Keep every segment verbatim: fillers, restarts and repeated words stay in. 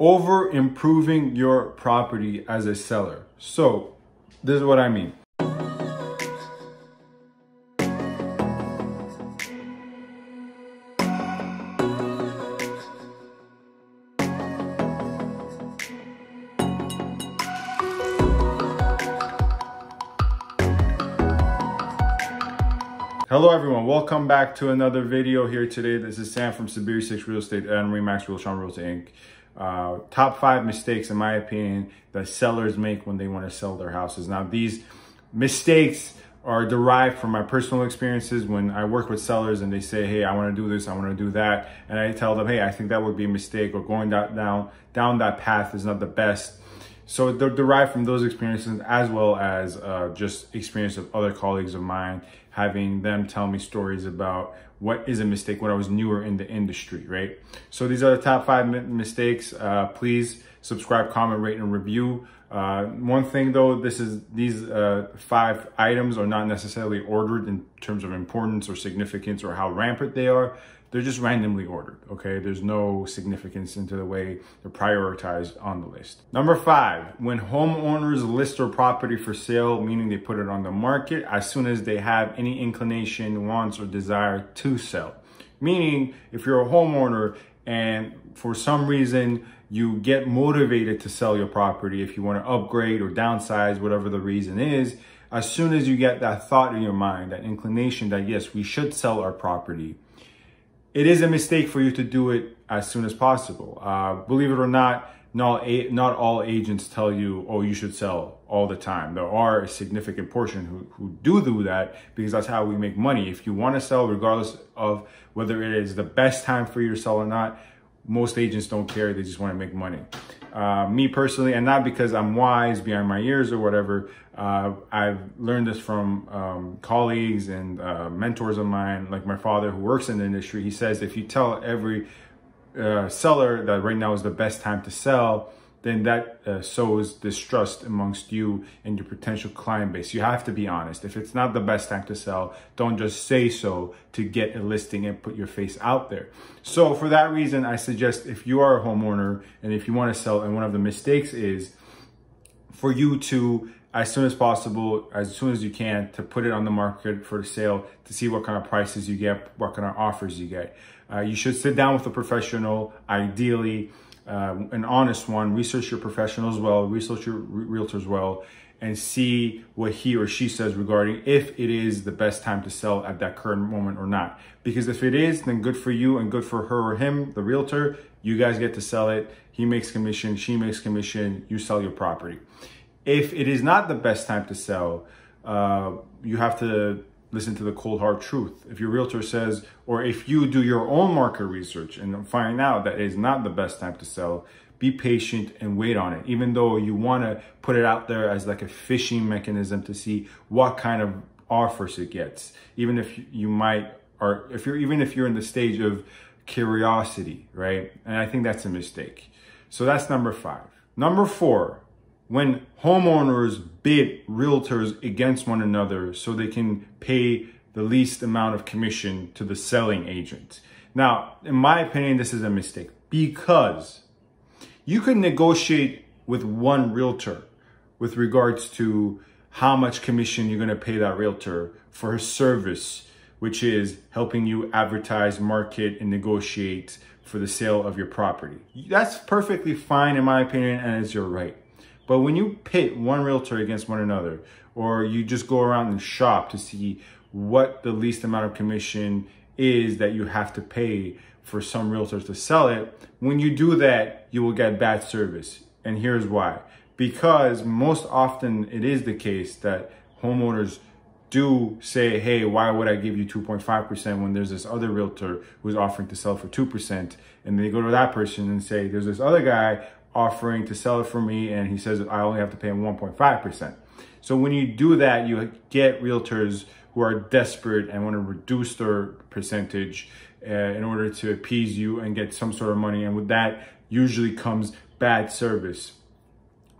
over improving your property as a seller. So this is what I mean. Hello everyone, welcome back to another video here today. This is Sam from SaberiSix Real Estate and R E/MAX Realtron Realty Incorporated. Uh, top five mistakes, in my opinion, that sellers make when they want to sell their houses. Now, these mistakes are derived from my personal experiences when I work with sellers and they say, hey, I want to do this, I want to do that. And I tell them, hey, I think that would be a mistake, or going that down, down that path is not the best. So they're derived from those experiences, as well as uh, just experience of other colleagues of mine, having them tell me stories about what is a mistake when I was newer in the industry, right? So these are the top five mistakes. Uh, please subscribe, comment, rate, and review. Uh, one thing though, this is these uh, five items are not necessarily ordered in terms of importance or significance or how rampant they are. They're just randomly ordered, okay? There's no significance into the way they're prioritized on the list. Number five, when homeowners list their property for sale, meaning they put it on the market, as soon as they have any inclination, wants, or desire to sell. Meaning, if you're a homeowner and for some reason you get motivated to sell your property, if you wanna upgrade or downsize, whatever the reason is, as soon as you get that thought in your mind, that inclination that yes, we should sell our property, it is a mistake for you to do it as soon as possible. Uh, believe it or not, not, a, not all agents tell you, oh, you should sell all the time. There are a significant portion who, who do do that, because that's how we make money. If you want to sell, regardless of whether it is the best time for you to sell or not, most agents don't care. They just want to make money. Uh, me personally, and not because I'm wise behind my ears or whatever, uh, I've learned this from um, colleagues and uh, mentors of mine, like my father who works in the industry. He says, if you tell every uh, seller that right now is the best time to sell, then that uh, sows distrust amongst you and your potential client base. You have to be honest. If it's not the best time to sell, don't just say so to get a listing and put your face out there. So for that reason, I suggest if you are a homeowner and if you want to sell, and one of the mistakes is for you to, as soon as possible, as soon as you can, to put it on the market for sale, to see what kind of prices you get, what kind of offers you get. Uh, you should sit down with a professional, ideally, Uh, an honest one, research your professionals well, research your re realtors well, and see what he or she says regarding if it is the best time to sell at that current moment or not. Because if it is, then good for you and good for her or him, the realtor. You guys get to sell it. He makes commission, she makes commission, you sell your property. If it is not the best time to sell, uh, you have to listen to the cold hard truth. If your realtor says, or if you do your own market research and find out that it is not the best time to sell, be patient and wait on it. Even though you want to put it out there as like a phishing mechanism to see what kind of offers it gets, even if you might, or if you're, even if you're in the stage of curiosity, right? And I think that's a mistake. So that's number five. Number four, when homeowners bid realtors against one another so they can pay the least amount of commission to the selling agent. Now, in my opinion, this is a mistake, because you could negotiate with one realtor with regards to how much commission you're going to pay that realtor for her service, which is helping you advertise, market, and negotiate for the sale of your property. That's perfectly fine, in my opinion, and it's your right. But when you pit one realtor against one another, or you just go around and shop to see what the least amount of commission is that you have to pay for some realtors to sell it, when you do that, you will get bad service. And here's why. Because most often it is the case that homeowners do say, hey, why would I give you two point five percent when there's this other realtor who's offering to sell for two percent? And they go to that person and say, there's this other guy offering to sell it for me, and he says I only have to pay him one point five percent. So when you do that, you get realtors who are desperate and want to reduce their percentage uh, in order to appease you and get some sort of money, and with that usually comes bad service.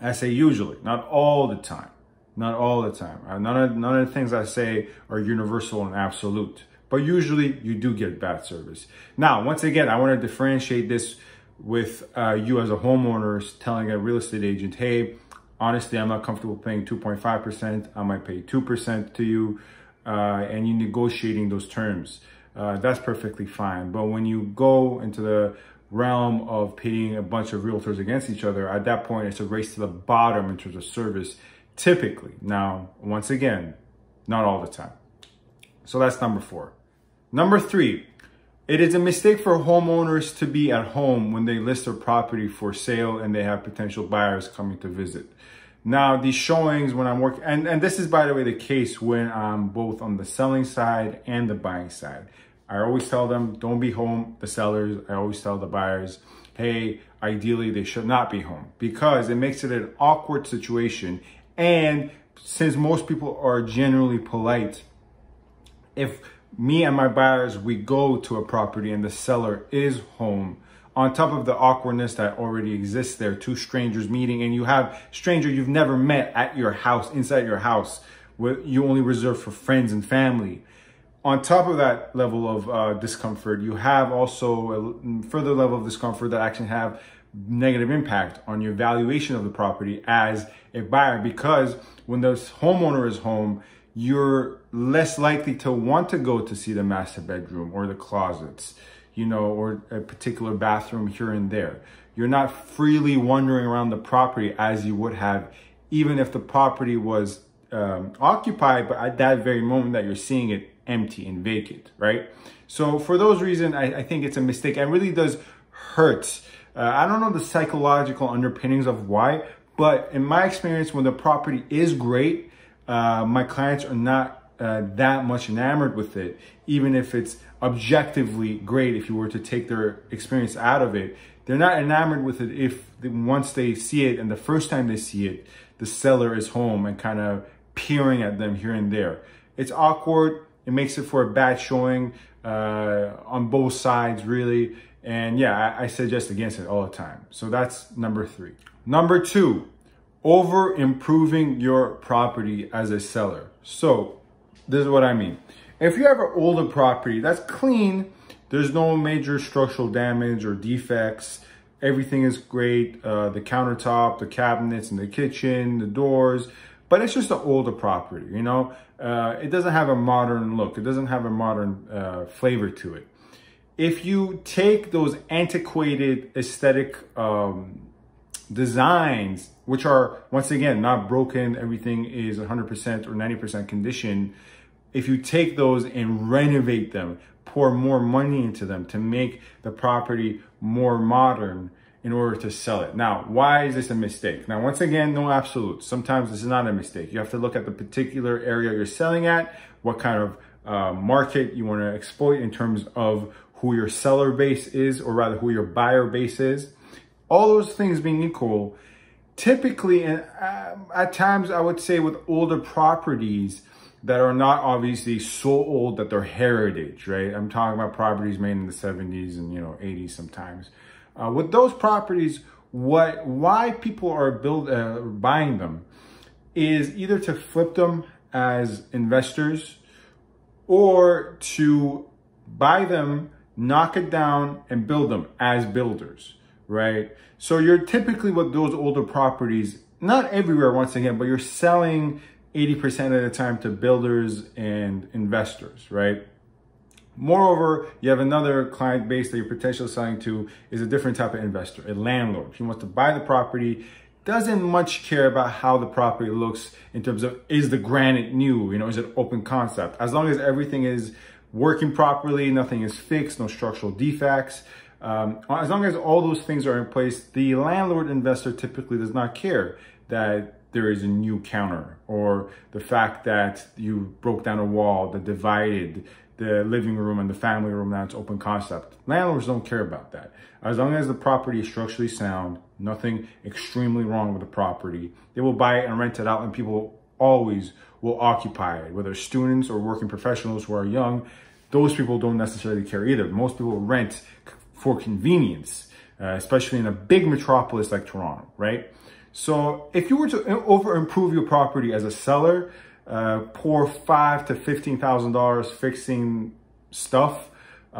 I say usually, not all the time, not all the time. None of, none of the things I say are universal and absolute, but usually you do get bad service. Now, once again, I want to differentiate this with uh, you as a homeowner telling a real estate agent, hey, honestly, I'm not comfortable paying two point five percent. I might pay two percent to you, uh, and you're negotiating those terms. Uh, that's perfectly fine. But when you go into the realm of pitting a bunch of realtors against each other, at that point, it's a race to the bottom in terms of service, typically. Now, once again, not all the time. So that's number four. Number three, it is a mistake for homeowners to be at home when they list their property for sale and they have potential buyers coming to visit. Now, these showings when I'm working, and, and this is, by the way, the case when I'm both on the selling side and the buying side. I always tell them, don't be home, the sellers. I always tell the buyers, hey, ideally they should not be home because it makes it an awkward situation. And since most people are generally polite, if me and my buyers, we go to a property and the seller is home, on top of the awkwardness that already exists there, two strangers meeting, and you have stranger you've never met at your house, inside your house, where you only reserve for friends and family. On top of that level of uh, discomfort, you have also a further level of discomfort that actually have negative impact on your valuation of the property as a buyer, because when the homeowner is home, you're less likely to want to go to see the master bedroom or the closets, you know, or a particular bathroom here and there. You're not freely wandering around the property as you would have, even if the property was um, occupied, but at that very moment that you're seeing it empty and vacant, right? So for those reasons, I, I think it's a mistake and really does hurt. Uh, I don't know the psychological underpinnings of why, but in my experience, when the property is great, Uh, my clients are not uh, that much enamored with it, even if it's objectively great. If you were to take their experience out of it, they're not enamored with it if they, once they see it and the first time they see it, the seller is home and kind of peering at them here and there. It's awkward. It makes it for a bad showing uh, on both sides, really. And yeah, I, I suggest against it all the time. So that's number three. Number two. Over improving your property as a seller. So this is what I mean. If you have an older property that's clean, there's no major structural damage or defects, everything is great, uh, the countertop, the cabinets in the kitchen, the doors, but it's just an older property, you know? Uh, it doesn't have a modern look. It doesn't have a modern uh, flavor to it. If you take those antiquated aesthetic um, designs, which are, once again, not broken, everything is one hundred percent or ninety percent condition, if you take those and renovate them, pour more money into them to make the property more modern in order to sell it. Now, why is this a mistake? Now, once again, no absolutes. Sometimes this is not a mistake. You have to look at the particular area you're selling at, what kind of uh, market you want to exploit in terms of who your seller base is, or rather who your buyer base is. All those things being equal, typically, and at times I would say with older properties that are not obviously so old that they're heritage, right? I'm talking about properties made in the seventies and, you know, eighties sometimes. Uh, with those properties, what why people are build uh, buying them is either to flip them as investors or to buy them, knock it down, and build them as builders. Right? So you're typically with those older properties, not everywhere once again, but you're selling eighty percent of the time to builders and investors, right? Moreover, you have another client base that you're potentially selling to is a different type of investor, a landlord. He wants to buy the property, doesn't much care about how the property looks in terms of, is the granite new, you know, is it open concept? As long as everything is working properly, nothing is fixed, no structural defects, Um, as long as all those things are in place, the landlord investor typically does not care that there is a new counter or the fact that you broke down a wall that divided the living room and the family room. Now it's open concept. Landlords don't care about that. As long as the property is structurally sound, nothing extremely wrong with the property, they will buy it and rent it out, and people always will occupy it, whether students or working professionals who are young. Those people don't necessarily care either. Most people rent for convenience, uh, especially in a big metropolis like Toronto, right? So if you were to over-improve your property as a seller, uh, pour five to fifteen thousand dollars fixing stuff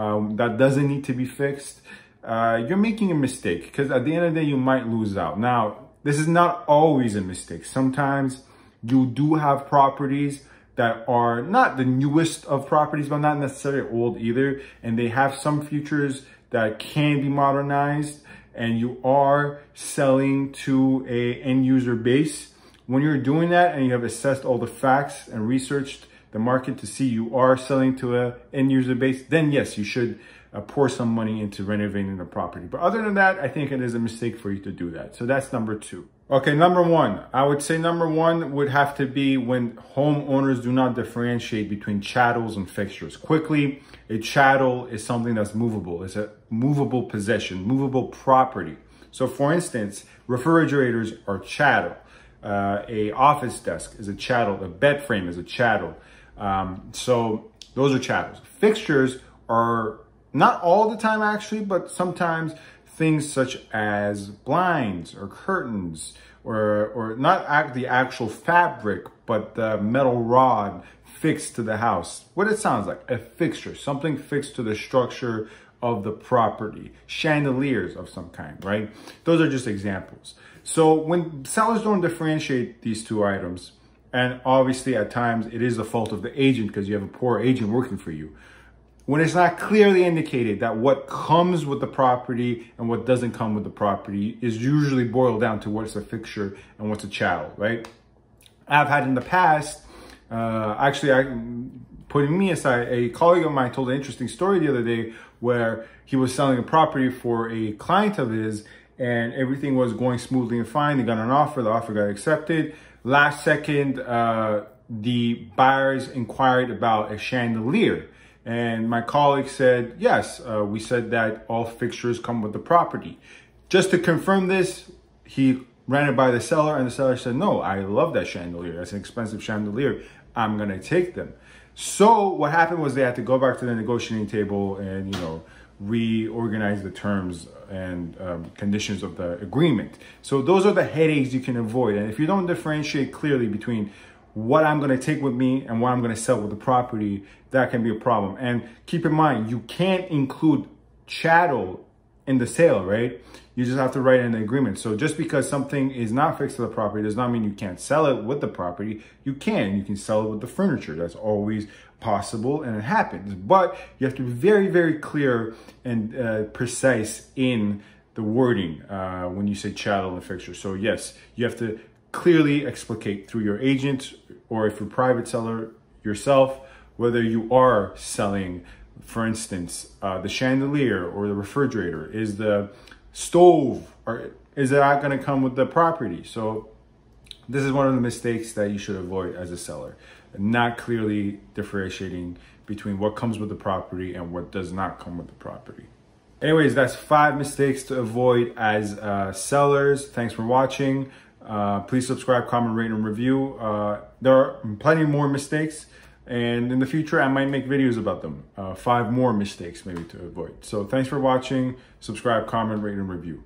um, that doesn't need to be fixed, uh, you're making a mistake, because at the end of the day, you might lose out. Now, this is not always a mistake. Sometimes you do have properties that are not the newest of properties, but not necessarily old either. And they have some features that can be modernized, and you are selling to a end user base. When you're doing that and you have assessed all the facts and researched the market to see you are selling to a end user base, then yes, you should uh, pour some money into renovating the property. But other than that, I think it is a mistake for you to do that. So that's number two. Okay, number one. I would say number one would have to be when homeowners do not differentiate between chattels and fixtures. Quickly, a chattel is something that's movable. It's a movable possession, movable property. So for instance, refrigerators are chattel. Uh, a office desk is a chattel, a bed frame is a chattel. Um, so those are chattels. Fixtures are not all the time actually, but sometimes things such as blinds or curtains, or, or not act the actual fabric, but the metal rod fixed to the house. What it sounds like, a fixture, something fixed to the structure of the property, chandeliers of some kind, right? Those are just examples. So when sellers don't differentiate these two items, and obviously at times it is the fault of the agent because you have a poor agent working for you, when it's not clearly indicated that what comes with the property and what doesn't come with the property is usually boiled down to what's a fixture and what's a chattel, right? I've had in the past, uh, actually, I, putting me aside, a colleague of mine told an interesting story the other day where he was selling a property for a client of his, and everything was going smoothly and fine. They got an offer, the offer got accepted. Last second, uh, the buyers inquired about a chandelier. And my colleague said, yes, uh, we said that all fixtures come with the property. Just to confirm this, he ran it by the seller, and the seller said, no, I love that chandelier. That's an expensive chandelier. I'm gonna take them. So what happened was they had to go back to the negotiating table and, you know, reorganize the terms and um, conditions of the agreement. So those are the headaches you can avoid. And if you don't differentiate clearly between what I'm going to take with me and what I'm going to sell with the property, that can be a problem. And keep in mind, you can't include chattel in the sale, right? You just have to write in the agreement. So just because something is not fixed to the property does not mean you can't sell it with the property. You can. You can sell it with the furniture. That's always possible, and it happens. But you have to be very, very clear and uh, precise in the wording uh, when you say chattel and fixture. So yes, you have to clearly explicate through your agent, or if you're a private seller yourself, whether you are selling, for instance, uh, the chandelier or the refrigerator. Is the stove, or is that going to come with the property? So this is one of the mistakes that you should avoid as a seller, not clearly differentiating between what comes with the property and what does not come with the property. Anyways, that's five mistakes to avoid as uh, sellers. Thanks for watching. Uh, please subscribe, comment, rate, and review. Uh, there are plenty more mistakes, and in the future, I might make videos about them. Uh, five more mistakes maybe to avoid. So thanks for watching. Subscribe, comment, rate, and review.